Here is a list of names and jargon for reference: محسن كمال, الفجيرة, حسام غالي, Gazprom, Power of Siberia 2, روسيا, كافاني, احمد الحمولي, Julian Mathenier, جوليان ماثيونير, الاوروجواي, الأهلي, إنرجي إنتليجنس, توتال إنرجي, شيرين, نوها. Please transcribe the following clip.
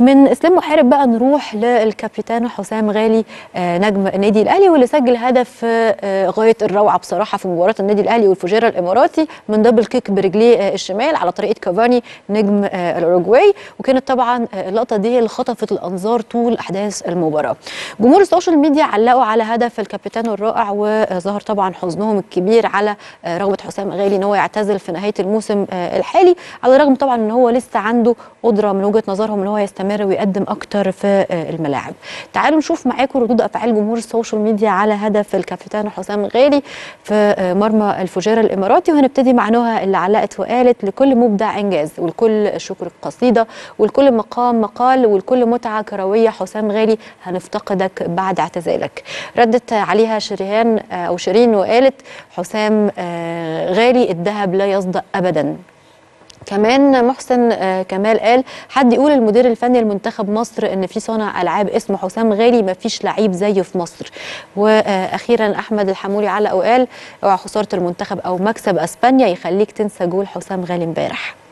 من اسلام محارب بقى نروح للكابتن حسام غالي نجم النادي الاهلي واللي سجل هدف غايه الروعه بصراحه في مباراه النادي الاهلي والفجيره الاماراتي من دبل كيك برجليه الشمال على طريقه كافاني نجم الاوروجواي، وكانت طبعا اللقطه دي اللي خطفت الانظار طول احداث المباراه. جمهور السوشيال ميديا علقوا على هدف الكابتن الرائع وظهر طبعا حزنهم الكبير على رغبه حسام غالي ان هو يعتزل في نهايه الموسم الحالي، على الرغم طبعا ان هو لسه عنده قدره من وجهه نظرهم ان هو يستمر ويقدم اكتر في الملاعب. تعالوا نشوف معاكم ردود افعال جمهور السوشيال ميديا على هدف الكابتن حسام غالي في مرمى الفجيره الاماراتي، وهنبتدي مع نوها اللي علقت وقالت: لكل مبدع انجاز، ولكل الشكر قصيده، ولكل مقام مقال، ولكل متعه كرويه. حسام غالي هنفتقدك بعد اعتزالك. ردت عليها شيرين وقالت: حسام غالي الذهب لا يصدأ ابدا. كمان محسن كمال قال: حد يقول المدير الفني لمنتخب مصر ان في صانع العاب اسمه حسام غالي، ما فيش لعيب زيه في مصر. واخيرا احمد الحمولي علق وقال: اوعى خساره المنتخب او مكسب اسبانيا يخليك تنسى جول حسام غالي امبارح.